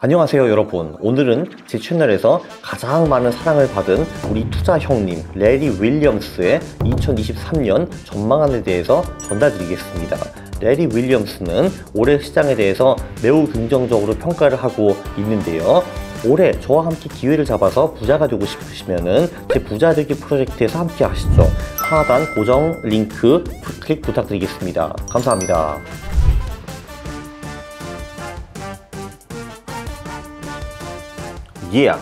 안녕하세요 여러분, 오늘은 제 채널에서 가장 많은 사랑을 받은 우리 투자 형님 레리 윌리엄스의 2023년 전망안에 대해서 전달드리겠습니다. 레리 윌리엄스는 올해 시장에 대해서 매우 긍정적으로 평가를 하고 있는데요. 올해 저와 함께 기회를 잡아서 부자가 되고 싶으시면은 제 부자되기 프로젝트에서 함께 하시죠. 하단 고정 링크 클릭 부탁드리겠습니다. 감사합니다. 예,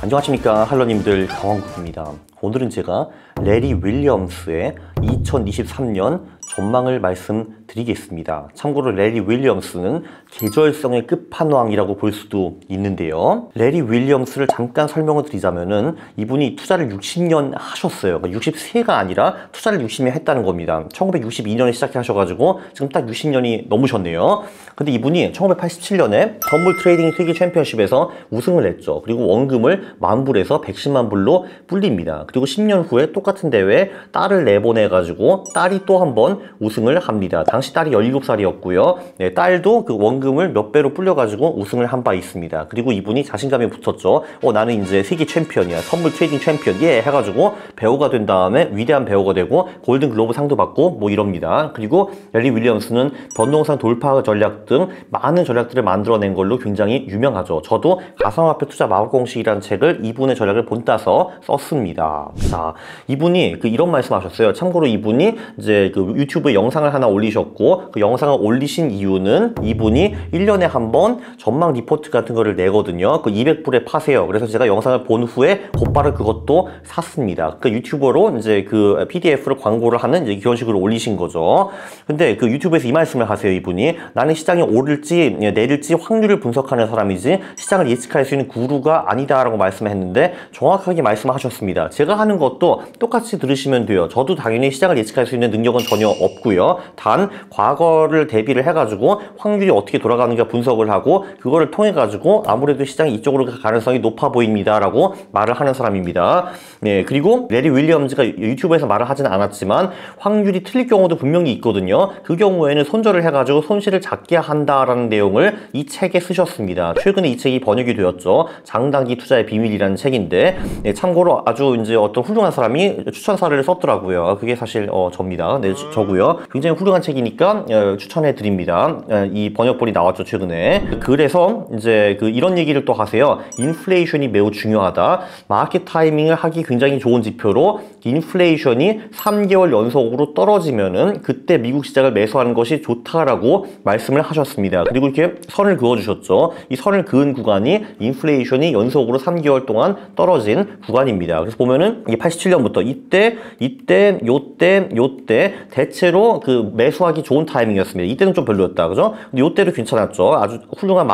안녕하십니까 할러님들, 강원국입니다. 오늘은 제가 레리 윌리엄스의 2023년 전망을 말씀드리겠습니다. 참고로 레리 윌리엄스는 계절성의 끝판왕이라고 볼 수도 있는데요. 레리 윌리엄스를 잠깐 설명을 드리자면은 이분이 투자를 60년 하셨어요. 그러니까 63가 아니라 투자를 60년 했다는 겁니다. 1962년에 시작하셔가지고 지금 딱 60년이 넘으셨네요. 근데 이분이 1987년에 선물 트레이딩 세계 챔피언십에서 우승을 했죠. 그리고 원금을 10,000불에서 1,100,000불로 불립니다. 그리고 10년 후에 똑같은 대회에 딸을 4번 해가지고 딸이 또 한 번 우승을 합니다. 당시 딸이 17살이었고요. 네, 딸도 그 원금을 몇 배로 불려가지고 우승을 한 바 있습니다. 그리고 이분이 자신감이 붙었죠. 나는 이제 세계 챔피언이야. 선물 트레이딩 챔피언. 예! 해가지고 배우가 된 다음에 위대한 배우가 되고 골든글로브 상도 받고 뭐 이럽니다. 그리고 레리 윌리엄스는 변동성 돌파 전략 등 많은 전략들을 만들어낸 걸로 굉장히 유명하죠. 저도 가상화폐 투자 마법 공식이라는 책을 이분의 전략을 본따서 썼습니다. 자, 이분이 이런 말씀하셨어요. 참고로 이분이 이제 유튜브에 영상을 하나 올리셨고 그 영상을 올리신 이유는 이분이 1년에 한 번 전망 리포트 같은 거를 내거든요. 그 200불에 파세요. 그래서 제가 영상을 본 후에 곧바로 그것도 샀습니다. 그 유튜버로 이제 그 PDF를 광고를 하는 이제 그런 식으로 올리신 거죠. 근데 그 유튜브에서 이 말씀을 하세요. 이분이 나는 시장이 오를지 내릴지 확률을 분석하는 사람이지 시장을 예측할 수 있는 구루가 아니다라고 말씀했는데 정확하게 말씀하셨습니다. 제가 하는 것도 똑같이 들으시면 돼요. 저도 당연히 시장을 예측할 수 있는 능력은 전혀 없고요. 단 과거를 대비를 해가지고 확률이 어떻게 돌아가는가 분석을 하고 그거를 통해 가지고 아무래도 시장이 이쪽으로 갈 가능성이 높아 보입니다라고 말을 하는 사람입니다. 네, 그리고 레리 윌리엄스가 유튜브에서 말을 하진 않았지만 확률이 틀릴 경우도 분명히 있거든요. 그 경우에는 손절을 해가지고 손실을 작게 한다라는 내용을 이 책에 쓰셨습니다. 최근에 이 책이 번역이 되었죠. 장단기 투자의 비밀이라는 책인데, 네, 참고로 아주 이제 어떤 훌륭한 사람이 추천사를 썼더라고요. 그게 사실 접니다. 네, 저고요. 굉장히 훌륭한 책이니까 추천해 드립니다. 이 번역본이 나왔죠, 최근에. 그래서 이제 이런 얘기를 또 하세요. 인플레이션이 매우 중요하다. 마켓 타이밍을 하기 굉장히 좋은 지표로 인플레이션이 3개월 연속으로 떨어지면은 그때 미국 시장을 매수하는 것이 좋다라고 말씀을 하셨습니다. 그리고 이렇게 선을 그어주셨죠. 이 선을 그은 구간이 인플레이션이 연속으로 3개월 동안 떨어진 구간입니다. 그래서 보면은 이게 87년부터 이때 대체로 매수하기 좋은 타이밍이었습니다. 이때는 좀 별로였다, 그죠? 근데 이때도 괜찮았죠. 아주 훌륭한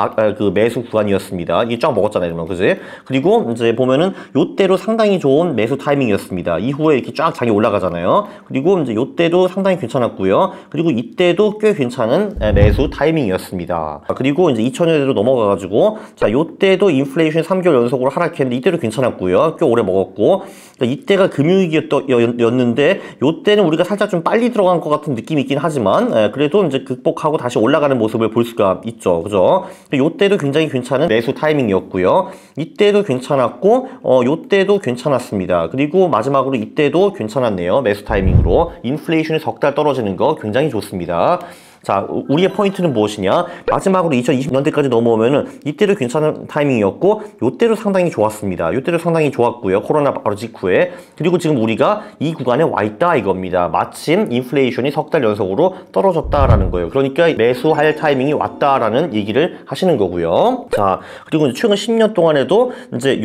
매수 구간이었습니다. 이게 쫙 먹었잖아요, 이러면, 그지? 그리고 이제 보면은 이때로 상당히 좋은 매수 타이밍이었습니다. 이후에 이렇게 쫙 장이 올라가잖아요. 그리고 이제 이때도 상당히 괜찮았고요. 그리고 이때도 꽤 괜찮은 매수 타이밍이었습니다. 그리고 이제 2000년대로 넘어가가지고 자, 이때도 인플레이션이 3개월 연속으로 하락했는데 이때도 괜찮았고요. 꽤 오래 먹었고. 그러니까 이때가 금융위기였는데 이때는 우리가 살짝 좀 빨리 들어간 것 같은 느낌이 있긴 하지만 그래도 이제 극복하고 다시 올라가는 모습을 볼 수가 있죠, 그죠? 이때도 굉장히 괜찮은 매수 타이밍이었고요. 이때도 괜찮았고 이때도 괜찮았습니다. 그리고 마지막으로 이때도 괜찮았네요. 매수 타이밍으로 인플레이션이 석 달 떨어지는 거 굉장히 좋습니다. 자, 우리의 포인트는 무엇이냐? 마지막으로 2020년대까지 넘어오면은 이때도 괜찮은 타이밍이었고 이때도 상당히 좋았습니다. 이때도 상당히 좋았고요. 코로나 바로 직후에. 그리고 지금 우리가 이 구간에 와 있다 이겁니다. 마침 인플레이션이 석 달 연속으로 떨어졌다라는 거예요. 그러니까 매수할 타이밍이 왔다라는 얘기를 하시는 거고요. 자, 그리고 최근 10년 동안에도 이제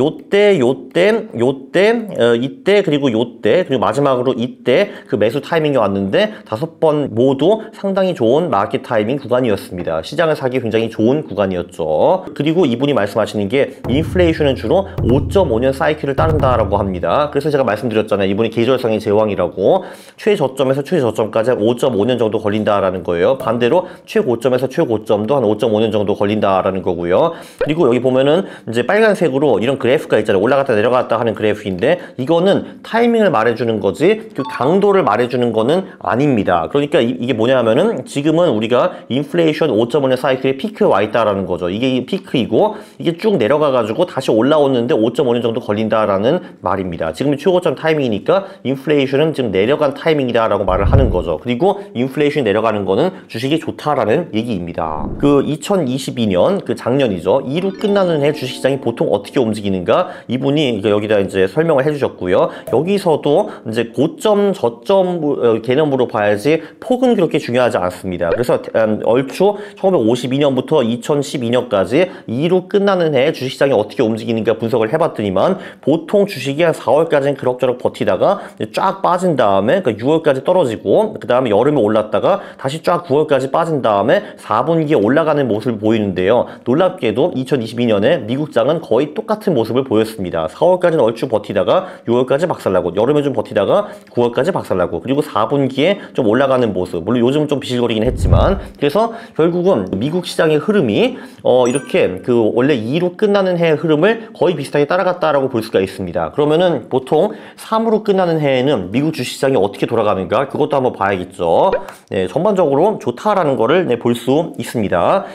이때 그리고 요때 그리고 마지막으로 이때 그 매수 타이밍이 왔는데 5번 모두 상당히 좋은 마켓 타이밍 구간이었습니다. 시장을 사기 굉장히 좋은 구간이었죠. 그리고 이분이 말씀하시는 게 인플레이션은 주로 5.5년 사이클을 따른다라고 합니다. 그래서 제가 말씀드렸잖아요. 이분이 계절성의 제왕이라고. 최저점에서 최저점까지 한 5.5년 정도 걸린다라는 거예요. 반대로 최고점에서 최고점도 한 5.5년 정도 걸린다라는 거고요. 그리고 여기 보면은 이제 빨간색으로 이런 그래프가 있잖아요. 올라갔다 내려갔다 하는 그래프인데 이거는 타이밍을 말해주는 거지 그 강도를 말해주는 거는 아닙니다. 그러니까 이게 뭐냐 하면은 지금 지금은 우리가 인플레이션 5.5년 사이클의 피크에 와 있다라는 거죠. 이게 피크이고 이게 쭉 내려가가지고 다시 올라오는데 5.5년 정도 걸린다라는 말입니다. 지금이 최고점 타이밍이니까 인플레이션은 지금 내려간 타이밍이다라고 말을 하는 거죠. 그리고 인플레이션이 내려가는 거는 주식이 좋다라는 얘기입니다. 그 2022년 그 작년이죠. 2루 끝나는 해 주식시장이 보통 어떻게 움직이는가 이분이 여기다 이제 설명을 해주셨고요. 여기서도 이제 고점 저점 개념으로 봐야지 폭은 그렇게 중요하지 않습니다. 그래서 얼추 1952년부터 2012년까지 2루 끝나는 해 주식시장이 어떻게 움직이는가 분석을 해봤더니만 보통 주식이 한 4월까지는 그럭저럭 버티다가 쫙 빠진 다음에 그러니까 6월까지 떨어지고 그 다음에 여름에 올랐다가 다시 쫙 9월까지 빠진 다음에 4분기에 올라가는 모습을 보이는데요. 놀랍게도 2022년에 미국장은 거의 똑같은 모습을 보였습니다. 4월까지는 얼추 버티다가 6월까지 박살나고 여름에 좀 버티다가 9월까지 박살나고 그리고 4분기에 좀 올라가는 모습 물론 요즘은 좀 비실거리긴 했지만 그래서 결국은 미국 시장의 흐름이 이렇게 그 원래 2로 끝나는 해의 흐름을 거의 비슷하게 따라갔다라고 볼 수가 있습니다. 그러면은 보통 3으로 끝나는 해에는 미국 주시장이 어떻게 돌아가는가 그것도 한번 봐야겠죠. 네, 전반적으로 좋다라는 거를 네, 볼 수 있습니다.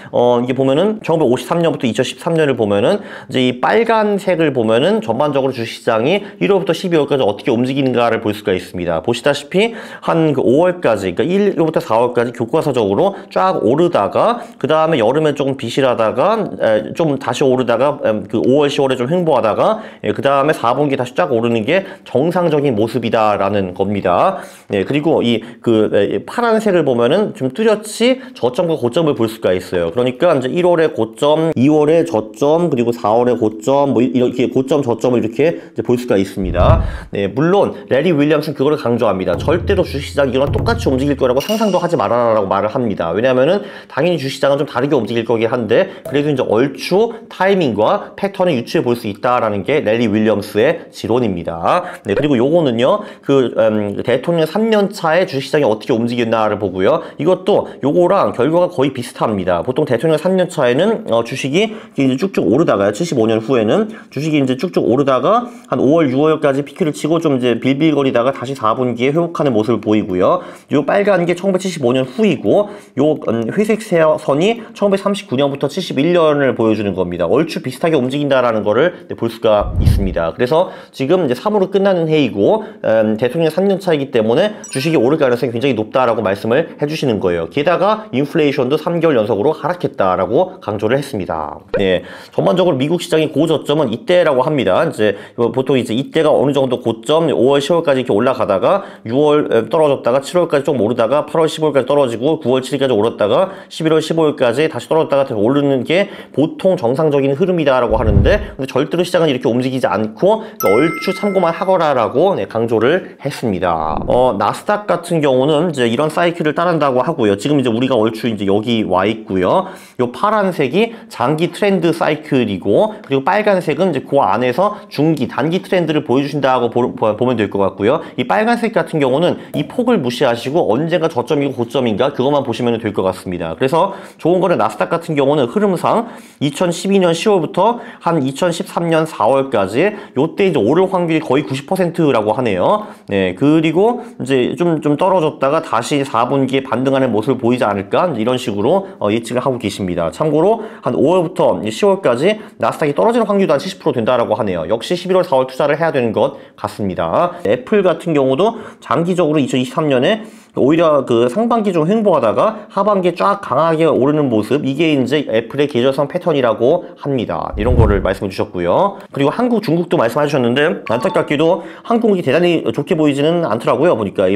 이게 보면은 1953년부터 2013년을 보면은 이제 이 빨간색을 보면은 전반적으로 주시장이 1월부터 12월까지 어떻게 움직이는가를 볼 수가 있습니다. 보시다시피 한 그 5월까지 그러니까 1월부터 4월까지 교과서적으로 쫙 오르다가 그 다음에 여름에 조금 비실하다가 좀 다시 오르다가 그 5월 10월에 좀 횡보하다가 그 다음에 4분기 다시 쫙 오르는 게 정상적인 모습이다라는 겁니다. 네, 그리고 이 그 파란색을 보면은 좀 뚜렷이 저점과 고점을 볼 수가 있어요. 그러니까 이제 1월에 고점, 2월에 저점, 그리고 4월에 고점, 뭐 이렇게 고점, 저점을 이렇게 이제 볼 수가 있습니다. 네, 물론 레리 윌리엄스는 그거를 강조합니다. 절대로 주식시장 이거랑 똑같이 움직일 거라고 상상도 하지 말아라라고 말을 합니다. 왜냐하면은 당연히 주식시장은 좀 다르게 움직일 거긴 한데 그래도 이제 얼추 타이밍과 패턴을 유추해 볼 수 있다라는 게 레리 윌리엄스의 지론입니다. 네, 그리고 요거는요 그 대통령 3년 차에 주식시장이 어떻게 움직였나를 보고요. 이것도 요거랑 결과가 거의 비슷합니다. 보통 대통령 3년 차에는 주식이 이제 쭉쭉 오르다가 75년 후에는 주식이 이제 쭉쭉 오르다가 한 5월, 6월까지 피크를 치고 좀 이제 빌빌거리다가 다시 4분기에 회복하는 모습을 보이고요. 요 빨간 게 1975년 후이고 요 회색 선이 1939년부터 71년을 보여주는 겁니다. 얼추 비슷하게 움직인다라는 거를 볼 수가 있습니다. 그래서 지금 이제 3으로 끝나는 해이고 대통령 3년 차이기 때문에 주식이 오를 가능성이 굉장히 높다라고 말씀을 해주시는 거예요. 게다가 인플레이션도 3개월 연속으로 하락했다라고 강조를 했습니다. 네, 전반적으로 미국 시장의 고저점은 이때라고 합니다. 이제 보통 이제 이때가 어느 정도 고점 5월, 10월까지 이렇게 올라가다가 6월 떨어졌다가 7월까지 좀 오르다가 8월, 10월까지 떨어지고 9월, 7일까지 오르다가 11월, 15일까지 다시 떨어졌다가 다시 오르는 게 보통 정상적인 흐름이다라고 하는데 근데 절대로 시장은 이렇게 움직이지 않고 얼추 참고만 하거라라고 네, 강조를 했습니다. 나스닥 같은 경우는 이제 이런 사이클을 따른다고 하고요. 지금 이제 우리가 얼추 이제 여기 와 있고요. 요 파란색이 장기 트렌드 사이클이고 그리고 빨간색은 이제 그 안에서 중기 단기 트렌드를 보여주신다고 보면 될 것 같고요. 이 빨간색 같은 경우는 이 폭을 무시하시고 언제가 저점이고 고점인가 그것만 보시면 될 것 같습니다. 그래서 좋은 거는 나스닥 같은 경우는 흐름상 2012년 10월부터 한 2013년 4월까지 요때 이제 오를 확률이 거의 90%라고 하네요. 네, 그리고 이제 좀 떨어졌다가 다시 4분기에 반등하는 모습을 보이지 않을까 이런 식으로 예측을 하고 계십니다. 참고로 한 5월부터 10월까지 나스닥이 떨어지는 확률도 한 70% 된다라고 하네요. 역시 11월 4월 투자를 해야 되는 것 같습니다. 애플 같은 경우도 장기적으로 2023년에 오히려 그 상반기 좀 횡보하다가 하반기에 쫙 강하게 오르는 모습 이게 이제 애플의 계절성 패턴이라고 합니다. 이런 거를 말씀해 주셨고요. 그리고 한국, 중국도 말씀해 주셨는데 안타깝게도 한국이 대단히 좋게 보이지는 않더라고요. 보니까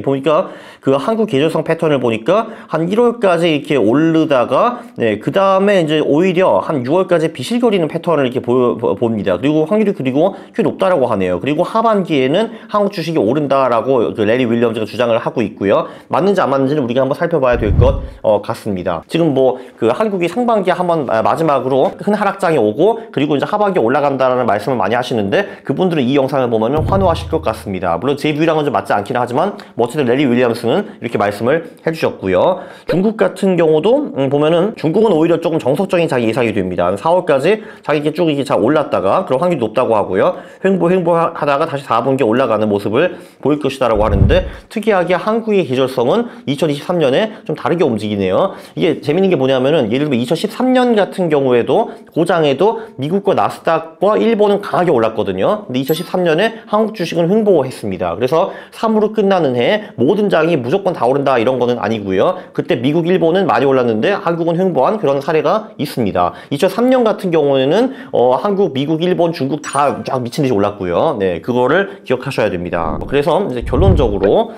그 한국 계절성 패턴을 보니까 한 1월까지 이렇게 오르다가 네, 그 다음에 이제 오히려 한 6월까지 비실거리는 패턴을 이렇게 봅니다. 그리고 확률이 그리고 꽤 높다라고 하네요. 그리고 하반기에는 한국 주식이 오른다라고 그 레리 윌리엄스가 주장을 하고 있고요. 맞는지 안 맞는지는 우리가 한번 살펴봐야 될 것 같습니다. 지금 뭐 그 한국이 상반기에 한번 마지막으로 큰 하락장이 오고 그리고 이제 하반기에 올라간다라는 말씀을 많이 하시는데 그분들은 이 영상을 보면 환호하실 것 같습니다. 물론 제 뷰랑은 좀 맞지 않긴 하지만 뭐 어쨌든 레리 윌리엄스는 이렇게 말씀을 해주셨고요. 중국 같은 경우도 보면은 중국은 오히려 조금 정석적인 자기 예상이 됩니다. 한 4월까지 자기 이렇게 쭉 이렇게 잘 올랐다가 그런 확률이 높다고 하고요. 횡보하다가 다시 4분기에 올라가는 모습을 보일 것이다라고 하는데 특이하게 한국의 계절성 가능성은 2023년에 좀 다르게 움직이네요. 이게 재밌는 게 뭐냐면은 예를 들면 2013년 같은 경우에도 고장에도 미국과 나스닥과 일본은 강하게 올랐거든요. 근데 2013년에 한국 주식은 횡보했습니다. 그래서 3으로 끝나는 해 모든 장이 무조건 다 오른다 이런 거는 아니고요. 그때 미국, 일본은 많이 올랐는데 한국은 횡보한 그런 사례가 있습니다. 2003년 같은 경우에는 한국, 미국, 일본, 중국 다 쫙 미친듯이 올랐고요. 네, 그거를 기억하셔야 됩니다. 그래서 이제 결론적으로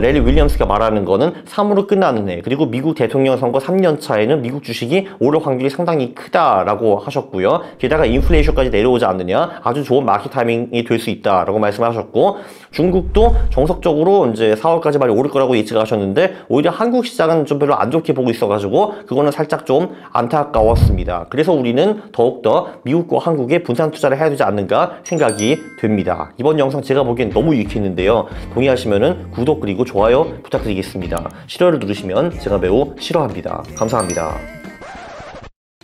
레리 윌리엄스가 말하는 거는 3으로 끝나는 해 그리고 미국 대통령 선거 3년 차에는 미국 주식이 오를 확률이 상당히 크다라고 하셨고요. 게다가 인플레이션까지 내려오지 않느냐 아주 좋은 마켓 타이밍이 될 수 있다라고 말씀하셨고 중국도 정석적으로 이제 4월까지 많이 오를 거라고 예측하셨는데 오히려 한국 시장은 좀 별로 안 좋게 보고 있어가지고 그거는 살짝 좀 안타까웠습니다. 그래서 우리는 더욱더 미국과 한국에 분산 투자를 해야 되지 않는가 생각이 됩니다. 이번 영상 제가 보기엔 너무 유익했는데요. 동의하시면은 구독 그리고 좋아요 부탁드리겠습니다. 싫어를 누르시면 제가 매우 싫어합니다. 감사합니다.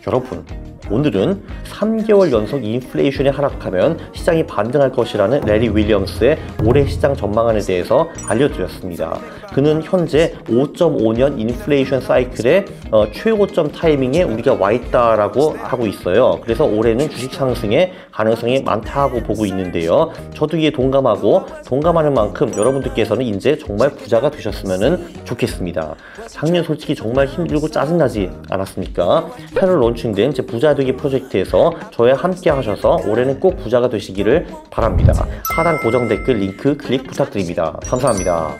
여러분, 오늘은 3개월 연속 인플레이션이 하락하면 시장이 반등할 것이라는 레리 윌리엄스의 올해 시장 전망안에 대해서 알려드렸습니다. 그는 현재 5.5년 인플레이션 사이클의 최고점 타이밍에 우리가 와있다라고 하고 있어요. 그래서 올해는 주식 상승의 가능성이 많다고 보고 있는데요. 저도 이에 동감하고 동감하는 만큼 여러분들께서는 이제 정말 부자가 되셨으면 좋겠습니다. 작년 솔직히 정말 힘들고 짜증나지 않았습니까? 8월 론칭된 제 부자 되기 프로젝트에서 저와 함께 하셔서 올해는 꼭 부자가 되시기를 바랍니다. 하단 고정 댓글 링크 클릭 부탁드립니다. 감사합니다.